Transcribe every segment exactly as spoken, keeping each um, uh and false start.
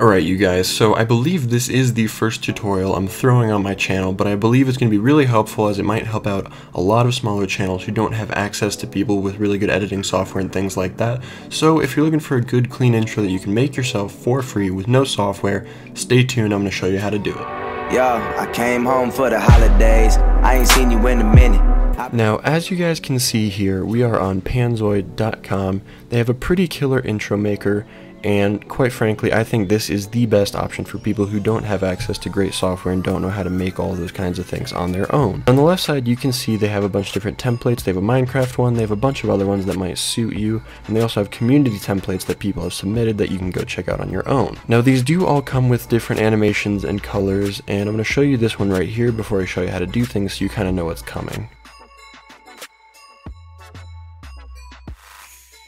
Alright you guys, so I believe this is the first tutorial I'm throwing on my channel, but I believe it's going to be really helpful as it might help out a lot of smaller channels who don't have access to people with really good editing software and things like that. So if you're looking for a good clean intro that you can make yourself for free with no software, stay tuned, I'm going to show you how to do it. Yo, I came home for the holidays, I ain't seen you in a minute. Now, as you guys can see here, we are on panzoid dot com. They have a pretty killer intro maker, and quite frankly, I think this is the best option for people who don't have access to great software and don't know how to make all those kinds of things on their own. On the left side, you can see they have a bunch of different templates. They have a Minecraft one, they have a bunch of other ones that might suit you, and they also have community templates that people have submitted that you can go check out on your own. Now, these do all come with different animations and colors, and I'm going to show you this one right here before I show you how to do things so you kind of know what's coming.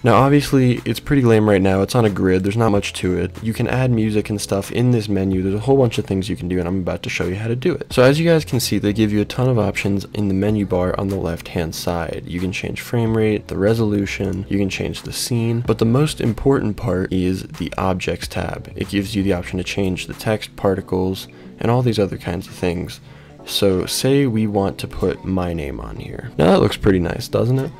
Now obviously, it's pretty lame right now, it's on a grid, there's not much to it. You can add music and stuff in this menu, there's a whole bunch of things you can do and I'm about to show you how to do it. So as you guys can see, they give you a ton of options in the menu bar on the left hand side. You can change frame rate, the resolution, you can change the scene, but the most important part is the objects tab. It gives you the option to change the text, particles, and all these other kinds of things. So say we want to put my name on here. Now that looks pretty nice, doesn't it?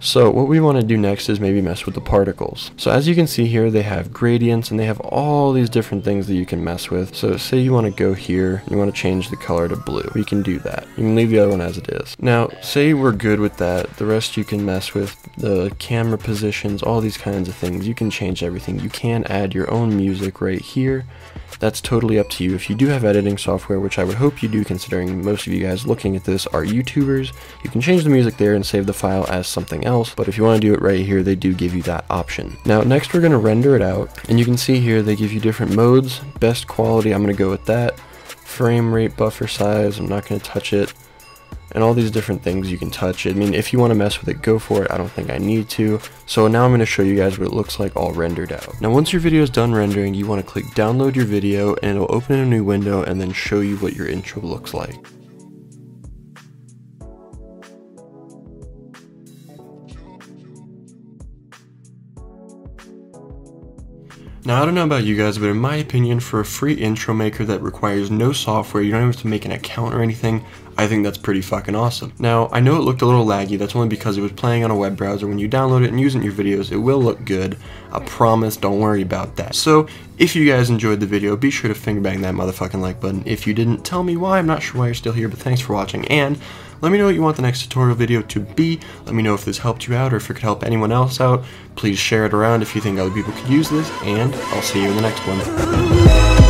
So what we want to do next is maybe mess with the particles. So as you can see here, they have gradients and they have all these different things that you can mess with. So say you want to go here and you want to change the color to blue. We can do that. You can leave the other one as it is. Now say we're good with that. The rest you can mess with, the camera positions, all these kinds of things. You can change everything. You can add your own music right here. That's totally up to you. If you do have editing software, which I would hope you do considering most of you guys looking at this are YouTubers, you can change the music there and save the file as something else, but if you want to do it right here, they do give you that option. Now next we're going to render it out, and you can see here they give you different modes. Best quality, I'm going to go with that. Frame rate, buffer size, I'm not going to touch it. And all these different things you can touch. I mean, if you want to mess with it, go for it. I don't think I need to. So now I'm going to show you guys what it looks like all rendered out. Now once your video is done rendering, you want to click download your video and it'll open in a new window and then show you what your intro looks like. Now I don't know about you guys, but in my opinion, for a free intro maker that requires no software, you don't even have to make an account or anything, I think that's pretty fucking awesome. Now I know it looked a little laggy, that's only because it was playing on a web browser. When you download it and use it in your videos, it will look good. I promise, don't worry about that. So if you guys enjoyed the video, be sure to finger bang that motherfucking like button. If you didn't, tell me why, I'm not sure why you're still here, but thanks for watching, and let me know what you want the next tutorial video to be. Let me know if this helped you out or if it could help anyone else out. Please share it around if you think other people could use this, and I'll see you in the next one.